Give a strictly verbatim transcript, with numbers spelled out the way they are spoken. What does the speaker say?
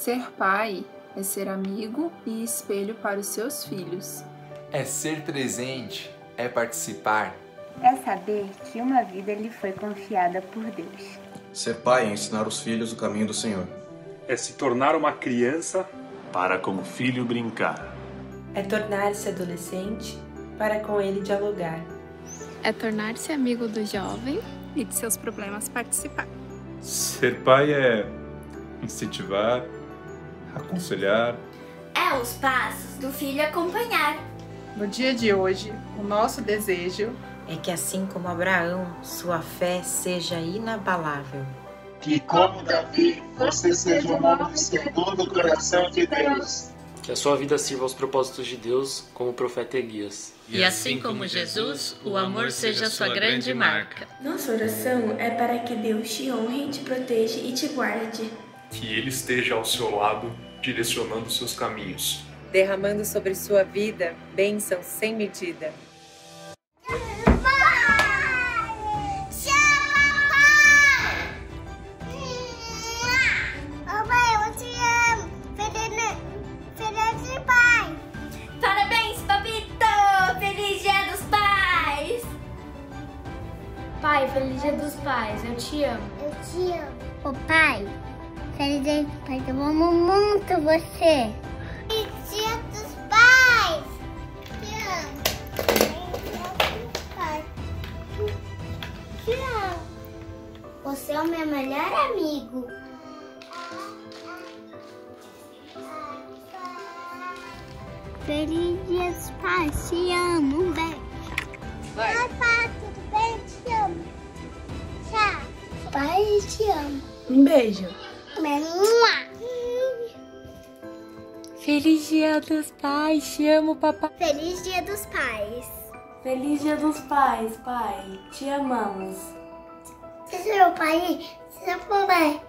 Ser pai é ser amigo e espelho para os seus filhos. É ser presente, é participar. É saber que uma vida lhe foi confiada por Deus. Ser pai é ensinar os filhos o caminho do Senhor. É se tornar uma criança para com o filho brincar. É tornar-se adolescente para com ele dialogar. É tornar-se amigo do jovem e de seus problemas participar. Ser pai é incentivar, aconselhar. É os passos do filho acompanhar. No dia de hoje, o nosso desejo é que, assim como Abraão, sua fé seja inabalável. Que, como Davi, você seja um homem segundo o coração de Deus. Que a sua vida sirva aos propósitos de Deus, como o profeta Elias. E assim como Jesus, o amor seja a sua grande marca. Nossa oração é para que Deus te honre, te proteja e te guarde. Que Ele esteja ao seu lado, direcionando seus caminhos, derramando sobre sua vida bênçãos sem medida. Pai, feliz dia dos pais, eu te amo. Eu te amo. Ô oh, pai, feliz dia dos pais, eu amo muito você. Feliz dia dos pais, te amo. Feliz dia dos pais, te amo. Você é o meu melhor amigo. Feliz dia dos pais, te amo, um beijo. Vai. Vai, pai, tudo bem? Te amo. Tchau. Pai, te amo. Um beijo. Feliz dia dos pais, te amo, papai. Feliz dia dos pais. Feliz dia dos pais, pai. Te amamos. Seu pai, seu papai.